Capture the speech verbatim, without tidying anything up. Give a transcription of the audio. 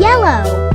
yellow.